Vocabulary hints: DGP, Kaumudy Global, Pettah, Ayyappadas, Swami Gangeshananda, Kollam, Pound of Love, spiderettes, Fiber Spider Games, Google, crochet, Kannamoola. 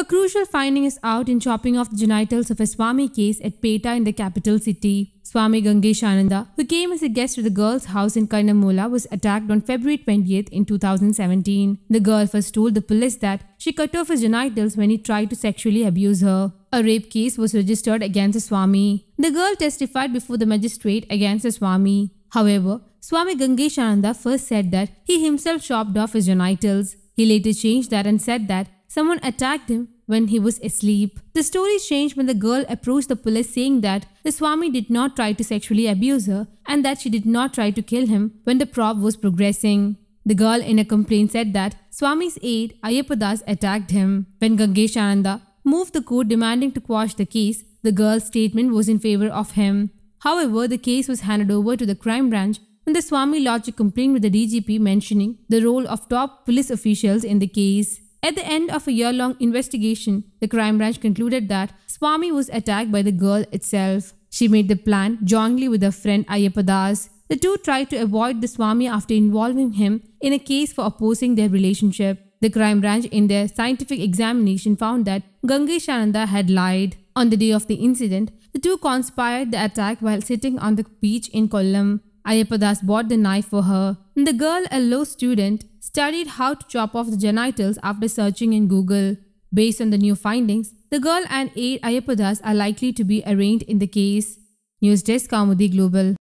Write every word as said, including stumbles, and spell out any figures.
A crucial finding is out in chopping off the genitals of a Swami case at Pettah in the capital city. Swami Gangeshananda, who came as a guest to the girl's house in Kannamoola, was attacked on February twentieth in two thousand seventeen. The girl first told the police that she cut off his genitals when he tried to sexually abuse her. A rape case was registered against the Swami. The girl testified before the magistrate against the Swami. However, Swami Gangeshananda first said that he himself chopped off his genitals. He later changed that and said that someone attacked him when he was asleep. The story changed when the girl approached the police saying that the Swami did not try to sexually abuse her and that she did not try to kill him when the probe was progressing. The girl in a complaint said that Swami's aide Ayyappadas attacked him. When Gangeshananda moved the court demanding to quash the case, the girl's statement was in favor of him. However, the case was handed over to the crime branch when the Swami lodged a complaint with the D G P mentioning the role of top police officials in the case. At the end of a year-long investigation, the crime branch concluded that Swami was attacked by the girl itself. She made the plan jointly with her friend Ayyappadas. The two tried to avoid the Swami after involving him in a case for opposing their relationship. The crime branch in their scientific examination found that Gangeshananda had lied. On the day of the incident, the two conspired the attack while sitting on the beach in Kollam. Ayyappadas bought the knife for her. The girl, a law student, studied how to chop off the genitals after searching in Google. Based on the new findings, the girl and aide Ayyappadas are likely to be arraigned in the case. News Desk, Kaumudy Global.